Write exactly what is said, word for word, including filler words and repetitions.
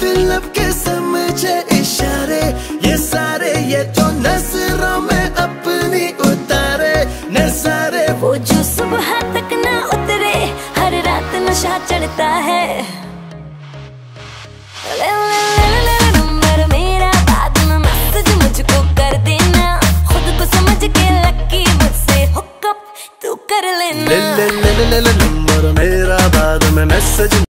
दिल अब के समझे इशारे, ये सारे ये जो नजरों में अपनी उतारे नजारे, वो जो सुबह तक ना उतरे, हर रात नशा चढ़ता है। ले ले ले ले नंबर मेरा, बाद में मैसेज मुझको कर देना, खुद को समझ के लकी मुझसे हुकअप तू कर लेना। ले ले ले ले नंबर मेरा, बाद में मैसेज